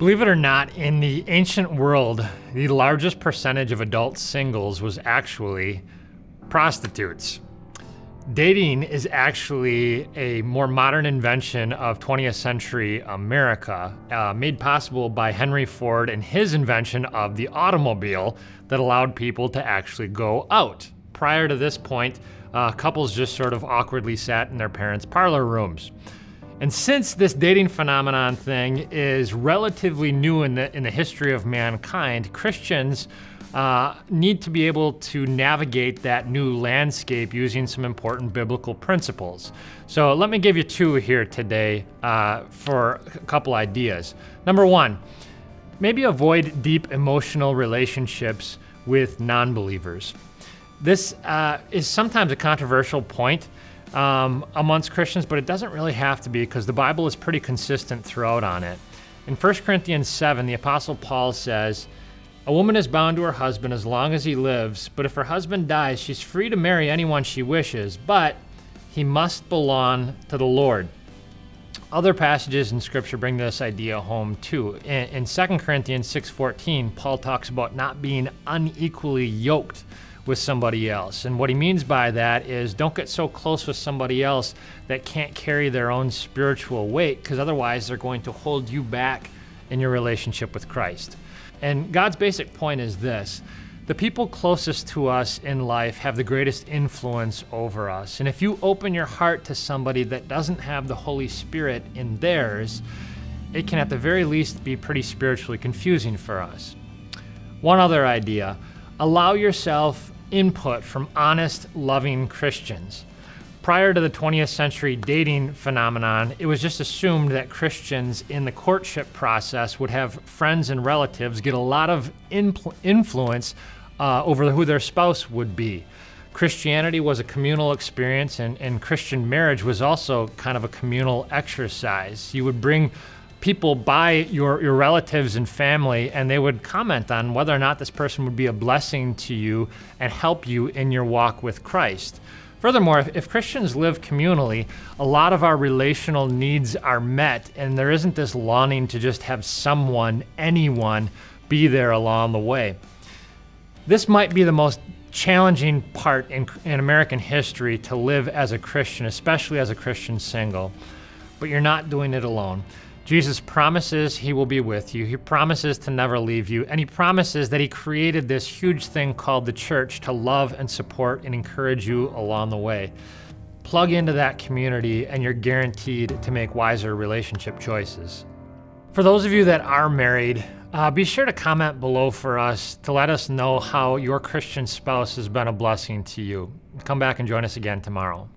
Believe it or not, in the ancient world, the largest percentage of adult singles was actually prostitutes. Dating is actually a more modern invention of 20th century America, made possible by Henry Ford and his invention of the automobile that allowed people to actually go out. Prior to this point, couples just sort of awkwardly sat in their parents' parlor rooms. And since this dating phenomenon thing is relatively new in the history of mankind, Christians need to be able to navigate that new landscape using some important biblical principles. So let me give you two here today for a couple ideas. Number one, maybe avoid deep emotional relationships with non-believers. This is sometimes a controversial point amongst Christians, but it doesn't really have to be because the Bible is pretty consistent throughout on it. In 1 Corinthians 7, the Apostle Paul says, "A woman is bound to her husband as long as he lives, but if her husband dies, she's free to marry anyone she wishes, but he must belong to the Lord." Other passages in Scripture bring this idea home too. In 2 Corinthians 6:14, Paul talks about not being unequally yoked with somebody else. And what he means by that is don't get so close with somebody else that can't carry their own spiritual weight, because otherwise they're going to hold you back in your relationship with Christ. And God's basic point is this: the people closest to us in life have the greatest influence over us. And if you open your heart to somebody that doesn't have the Holy Spirit in theirs, it can at the very least be pretty spiritually confusing for us. One other idea, allow yourself input from honest, loving Christians. Prior to the 20th century dating phenomenon, it was just assumed that Christians in the courtship process would have friends and relatives get a lot of influence over who their spouse would be. Christianity was a communal experience, and Christian marriage was also kind of a communal exercise. You would bring people by your relatives and family, and they would comment on whether or not this person would be a blessing to you and help you in your walk with Christ. Furthermore, if Christians live communally, a lot of our relational needs are met, and there isn't this longing to just have someone, anyone, be there along the way. This might be the most challenging part in American history to live as a Christian, especially as a Christian single, but you're not doing it alone. Jesus promises he will be with you. He promises to never leave you. And he promises that he created this huge thing called the church to love and support and encourage you along the way. Plug into that community and you're guaranteed to make wiser relationship choices. For those of you that are married, be sure to comment below for us to let us know how your Christian spouse has been a blessing to you. Come back and join us again tomorrow.